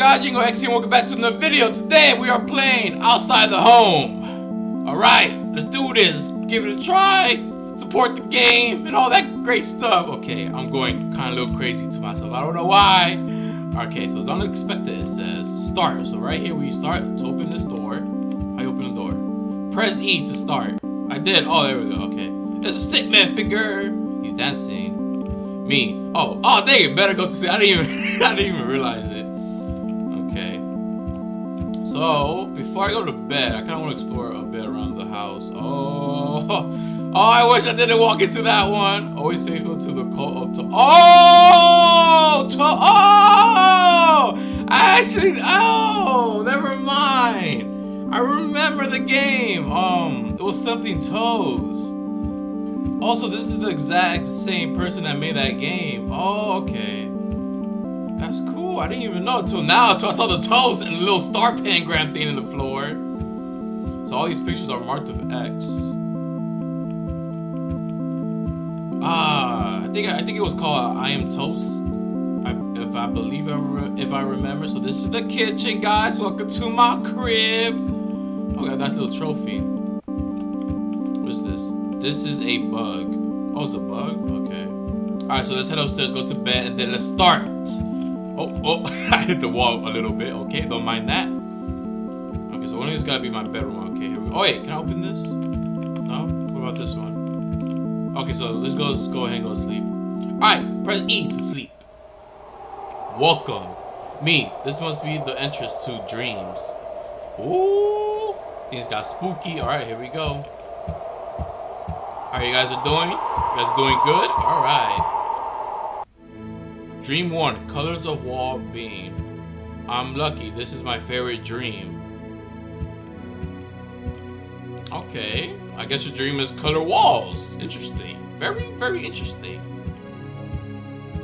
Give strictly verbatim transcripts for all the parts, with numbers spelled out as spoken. God, Jangle X here, welcome back to another video. Today we are playing Outside the Home. Alright, let's do this. Give it a try. Support the game and all that great stuff. Okay, I'm going kind of a little crazy to myself. I don't know why. Okay, so it's unexpected. It says start. So right here where you start, to open this door. I open the door. Press E to start. I did. Oh, there we go. Okay. It's a stick man figure. He's dancing. Me. Oh, oh, dang it. Better go to sleep. I didn't even, I didn't even realize it. So, before I go to bed, I kind of want to explore a bit around the house. Oh, oh, I wish I didn't walk into that one. Always faithful to the cult of to Oh, to oh, I actually, oh, never mind. I remember the game. Um, it was something Toast. Also, this is the exact same person that made that game. Oh, okay. That's cool. I didn't even know until now, until I saw the toast and the little star pangram thing in the floor. So all these pictures are marked with X. Ah, uh, I think I think it was called I Am Toast. I, if I believe I re if I remember. So this is the kitchen, guys. Welcome to my crib. Oh, got that little trophy. What is this? This is a bug. Oh, it's a bug. Okay. All right. So let's head upstairs, go to bed, and then let's start. Oh, oh, I hit the wall a little bit. Okay, don't mind that. Okay, so one of these gotta be my bedroom. Okay, here we go. Oh, wait, can I open this? No? What about this one? Okay, so let's go, let's go ahead and go to sleep. Alright, press E to sleep. Welcome. Me. This must be the entrance to dreams. Ooh. Things got spooky. Alright, here we go. Alright, you guys are doing? You guys are doing good? Alright. Dream one, colors of wall beam. I'm lucky, this is my favorite dream. Okay, I guess your dream is color walls. Interesting, very, very interesting.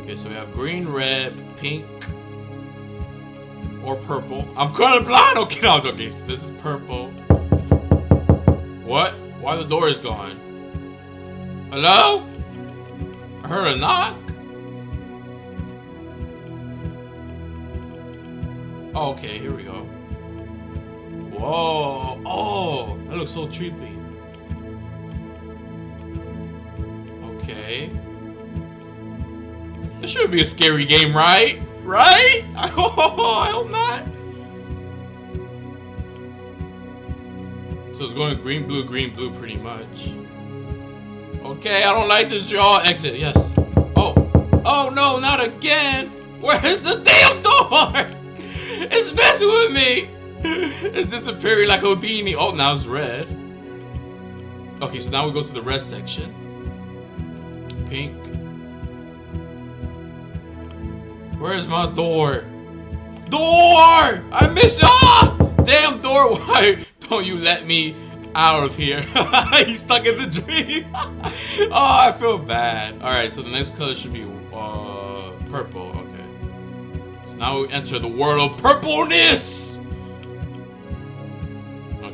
Okay, so we have green, red, pink, or purple. I'm colorblind, okay, no, okay, so this is purple. What? Why the door is gone? Hello? I heard a knock. Oh, okay, here we go. Whoa! Oh, that looks so creepy. Okay. This should be a scary game, right? Right? Oh, I hope not. So it's going green, blue, green, blue, pretty much. Okay, I don't like this draw. Exit. Yes. Oh. Oh no, not again. Where is the damn door? It's messing with me. It's disappearing like Houdini. Oh, now it's red. Okay, so now we go to the red section. Pink. Where is my door? Door! I missed. Ah! Damn door! Why don't you let me out of here? He's stuck in the dream. Oh, I feel bad. All right, so the next color should be uh, purple. Okay. Now we enter the world of purpleness!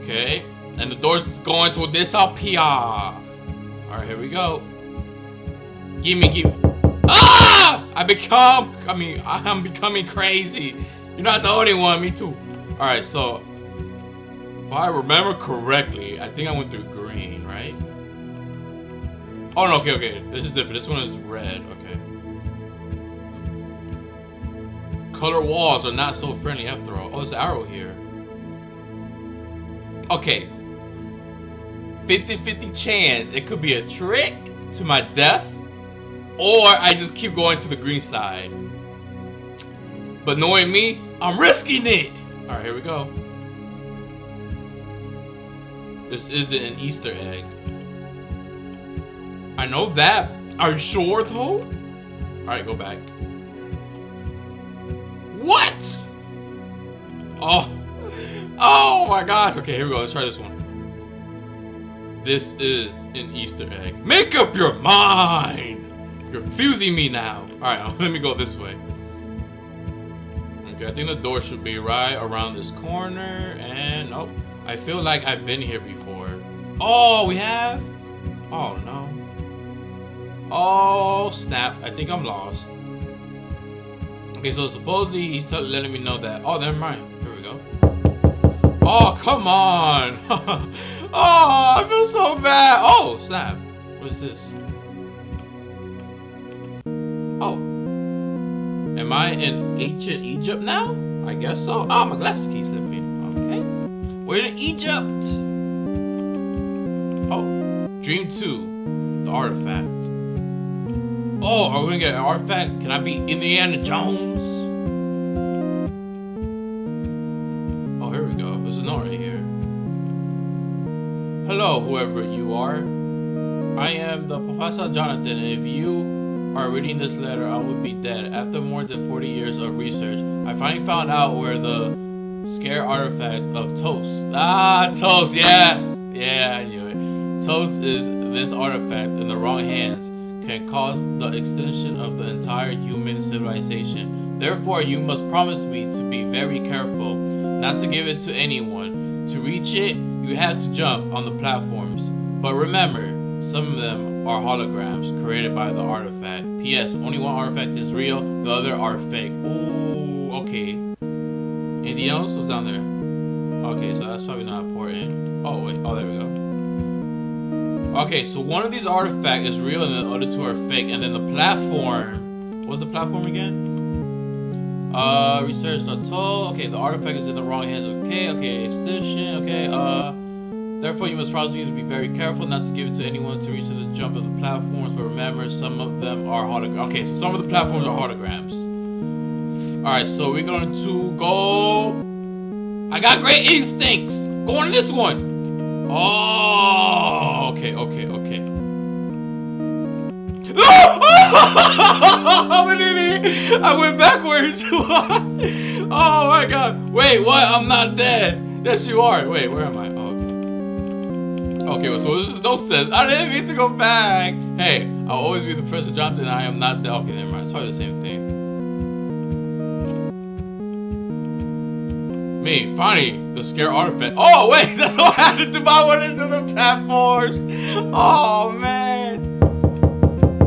Okay. And the door's going to disappear. Alright, here we go. Gimme, gimme. Ah! I become, I mean, I'm becoming crazy. You're not the only one, me too. Alright, so. If I remember correctly, I think I went through green, right? Oh, no, okay, okay. This is different. This one is red, okay. Color walls are not so friendly after all. Oh, there's an arrow here. Okay. fifty fifty chance. It could be a trick to my death. Or I just keep going to the green side. But knowing me, I'm risking it. Alright, here we go. This isn't an Easter egg. I know that. Are you sure, though? Alright, go back. What? Oh. Oh my gosh. Okay, here we go. Let's try this one. This is an Easter egg. Make up your mind. You're fusing me now. Alright, let me go this way. Okay, I think the door should be right around this corner. And, oh, I feel like I've been here before. Oh, we have? Oh, no. Oh, snap. I think I'm lost. Okay, so supposedly he's letting me know that. Oh, never mind. Here we go. Oh, come on. Oh, I feel so bad. Oh, snap. What's this? Oh. Am I in ancient Egypt now? I guess so. Ah, oh, my glass key slipped me. Okay. We're in Egypt. Oh. Dream two. The artifact. Oh, are we gonna get an artifact? Can I be Indiana Jones? Oh, here we go. There's an R right here. Hello, whoever you are. I am the Professor Jonathan, and if you are reading this letter, I will be dead. After more than forty years of research, I finally found out where the scare artifact of Toast. Ah, Toast, yeah! Yeah, I knew it. Toast is this artifact in the wrong hands. Can cause the extinction of the entire human civilization. Therefore, you must promise me to be very careful, not to give it to anyone. To reach it, you have to jump on the platforms. But remember, some of them are holograms created by the artifact. P S Only one artifact is real, the other are fake. Ooh, okay. Anything else? What's down there? Okay, so that's probably not important. Oh, wait. Oh, there we go. Okay, so one of these artifacts is real and the other two are fake, and then the platform. What's the platform again? Uh, research not told. Okay, the artifact is in the wrong hands. Okay, okay, extinction. Okay, uh, therefore you must promise me to be very careful not to give it to anyone to reach to the jump of the platforms, but remember some of them are holograms. Okay, so some of the platforms are holograms. Alright, so we're going to go. I got great instincts! Going to this one! Oh, okay, okay, okay. I'm an idiot. I went backwards. Oh my god. Wait, what? I'm not dead. Yes, you are. Wait, where am I? Oh, okay. Okay, well, so this is no sense. I didn't mean to go back. Hey, I'll always be the Professor Johnson. I am not dead. Okay, never mind. It's probably the same thing. Me, funny. The scare artifact. Oh wait, that's what happened to my one into the platforms. Oh man.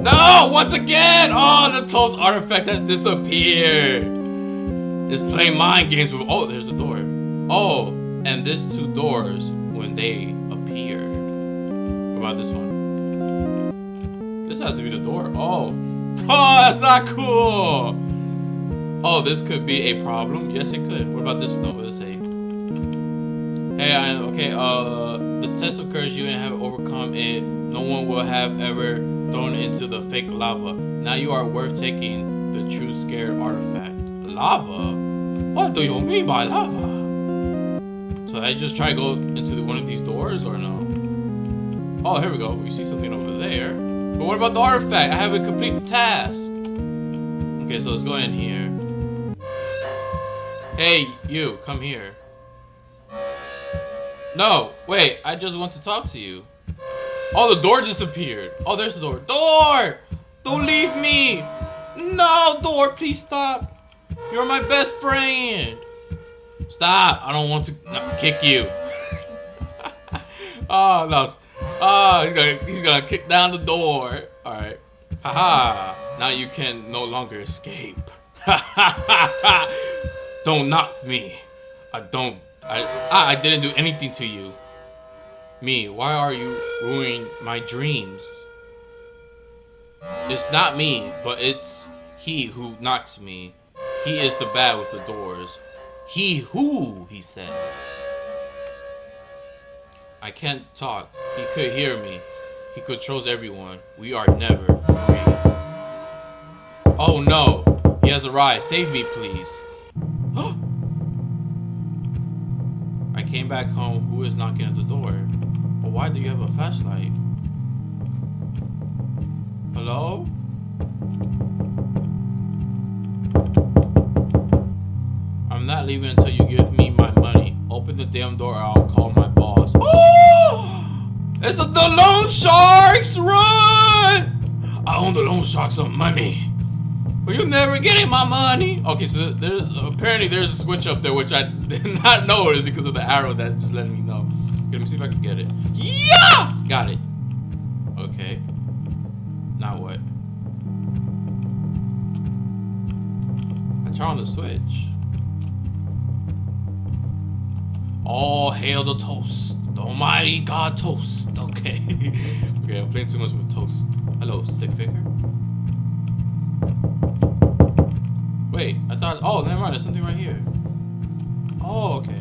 No, once again. Oh, the Toast artifact has disappeared. It's playing mind games with. Oh, there's a door. Oh, and there's two doors when they appear. What about this one? This has to be the door. Oh. Oh, that's not cool. Oh, this could be a problem. Yes, it could. What about this one? What does it say? Hey, I, okay, uh, the test occurs, you and have overcome it. No one will have ever thrown into the fake lava. Now you are worth taking the true scare artifact. Lava? What do you mean by lava? So I just try to go into the, one of these doors or no? Oh, here we go. We see something over there. But what about the artifact? I haven't completed the task. Okay, so let's go in here. Hey, you, come here. No, wait, I just want to talk to you. Oh, the door disappeared. Oh, there's the door. Door! Don't leave me! No, door, please stop. You're my best friend. Stop, I don't want to no, kick you. Oh, no. Oh, he's gonna, he's gonna kick down the door. All right. Haha, now you can no longer escape. Don't knock me. I don't. I, I didn't do anything to you. Me, why are you ruining my dreams? It's not me, but it's he who knocks me. He is the bad with the doors. He who, he says. I can't talk. He could hear me. He controls everyone. We are never free. Oh no, he has arrived. Save me, please. Came back home. Who is knocking at the door? But why do you have a flashlight? Hello? I'm not leaving until you give me my money. Open the damn door or I'll call my boss. Oh! It's the, the loan sharks! Run! I own the loan sharks some money. Well, you're never getting my money. Okay, so there's apparently there's a switch up there, which I did not notice because of the arrow that's just letting me know. Okay, let me see if I can get it. Yeah, got it. Okay. Now what? I Turn on the switch. All hail the toast. The almighty God toast. Okay. Okay, I'm playing too much with toast. Hello, stick figure. Wait, I thought... Oh, never mind. There's something right here. Oh, okay.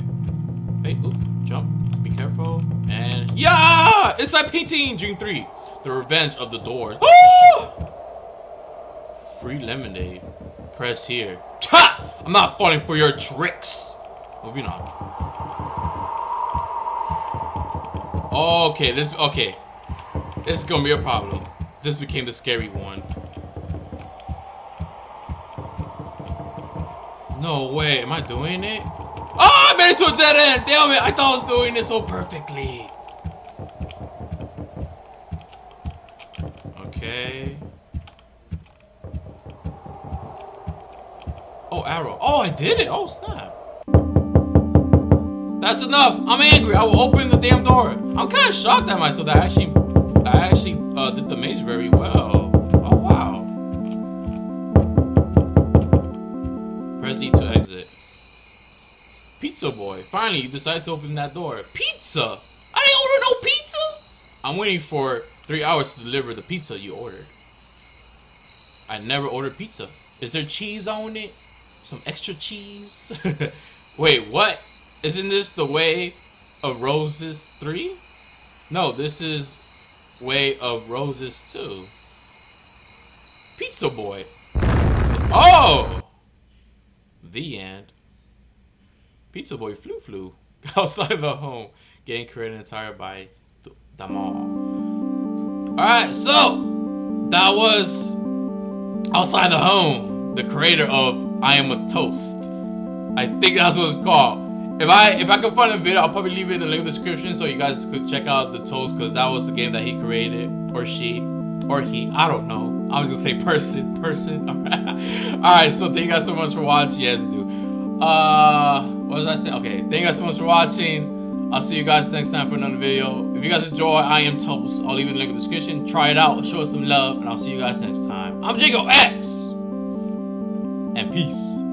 Hey, oop, jump. Be careful. And... Yeah! It's like P T, Dream three. The Revenge of the Doors. Oh! Free lemonade. Press here. Ha! I'm not falling for your tricks. Maybe not. Okay, this... Okay. This is gonna be a problem. This became the scary one. No way, am I doing it? Oh, I made it to a dead end! Damn it, I thought I was doing it so perfectly. Okay. Oh, arrow. Oh, I did it! Oh, snap. That's enough. I'm angry. I will open the damn door. I'm kind of shocked at myself that I actually, I actually uh, did the maze very well. Oh, wow. Press E to exit. Pizza boy. Finally, you decide to open that door. Pizza? I didn't order no pizza? I'm waiting for three hours to deliver the pizza you ordered. I never ordered pizza. Is there cheese on it? Some extra cheese? Wait, what? Isn't this the Way of Roses three? No, this is Way of Roses two. Pizza boy. Oh! The end. Pizza boy flew flew outside the home, getting created entire by the mall. Alright, so that was Outside the Home, the creator of I Am a Toast. I think that's what it's called. If I if I can find a video, I'll probably leave it in the link description so you guys could check out the Toast, because that was the game that he created, or she, or he, I don't know. I was gonna say person, person. Alright, right, so thank you guys so much for watching. Yes, dude. Uh, what was I saying? Okay, thank you guys so much for watching. I'll see you guys next time for another video. If you guys enjoy I Am Toast, I'll leave it in the link in the description. Try it out, show us some love, and I'll see you guys next time. I'm Jangle X, and peace.